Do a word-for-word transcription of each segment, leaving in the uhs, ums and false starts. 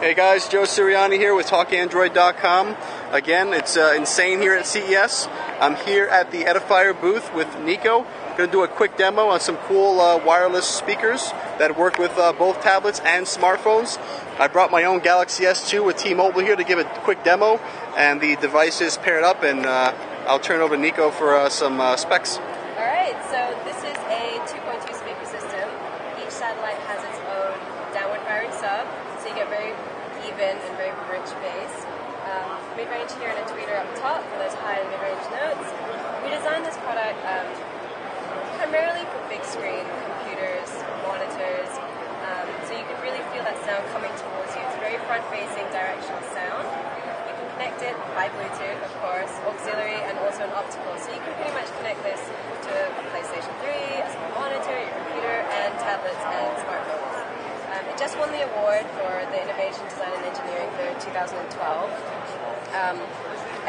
Hey guys, Joe Sirianni here with Talk Android dot com. Again, it's uh, insane here at C E S. I'm here at the Edifier booth with Nico. Going to do a quick demo on some cool uh, wireless speakers that work with uh, both tablets and smartphones. I brought my own Galaxy S two with T-Mobile here to give a quick demo, and the device is paired up, and uh, I'll turn it over to Nico for uh, some uh, specs. Alright, so this is a two point two speaker system. Each satellite has its own downward firing sub, so you get very even and very rich bass. Um, mid-range here and a tweeter up top for those high and mid-range notes. We designed this product um, primarily for big screen computers, monitors, um, so you can really feel that sound coming towards you. It's very front-facing directional sound. You can connect it by Bluetooth, of course, auxiliary, and also an optical. So you can pretty much connect this to a PlayStation three, a small monitor, your computer, and tablets and smartphones. Um, it just won the award for the Innovation Design and Engineering for twenty twelve. Um,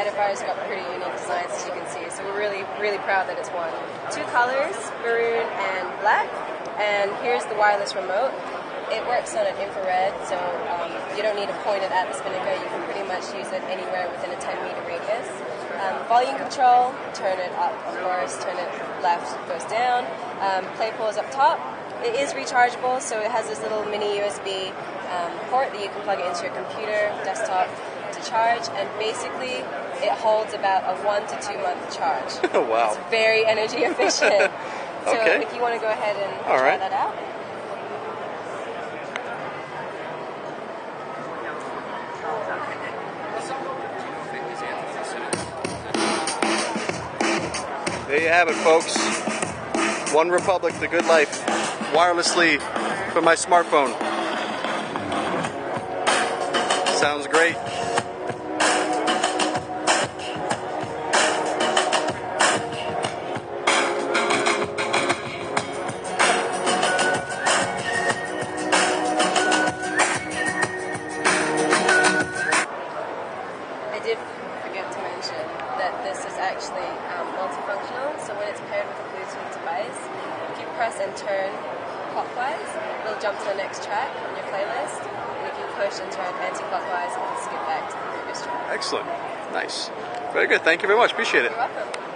Edifier's got pretty unique designs, as you can see, so we're really, really proud that it's won. Two colors, maroon and black, and here's the wireless remote. It works on an infrared, so um, you don't need to point it at the Spinnaker. You can pretty much use it anywhere within a ten meter radius. Um, volume control, turn it up, of course, turn it left, goes down. Um, play pause up top. It is rechargeable, so it has this little mini U S B um, port that you can plug it into your computer, desktop, to charge, and basically it holds about a one to two month charge. Wow. It's very energy efficient. So okay. If you want to go ahead and All try right. that out. There you have it, folks. OneRepublic, the good life. Wirelessly for my smartphone. Sounds great. I did forget to mention that this is actually um, multifunctional, so when it's paired with a Bluetooth device, if you press and turn clockwise, it'll jump to the next track on your playlist, and if you push and turn anti-clockwise, it'll skip back to the previous track. Excellent. Nice. Very good. Thank you very much. Appreciate it. You're welcome.